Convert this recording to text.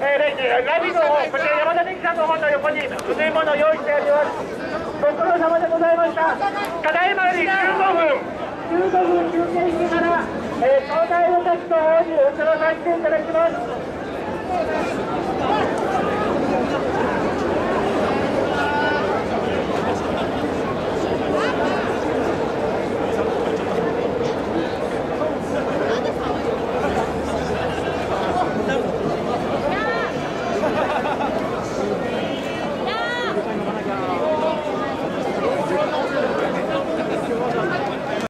ナビの方、こちら山田電機さんの方の横にお吸い物を用意してあります。ご苦労様でございました。ただいまより15分休憩してから、東大の滝の方に移らさせていただきます。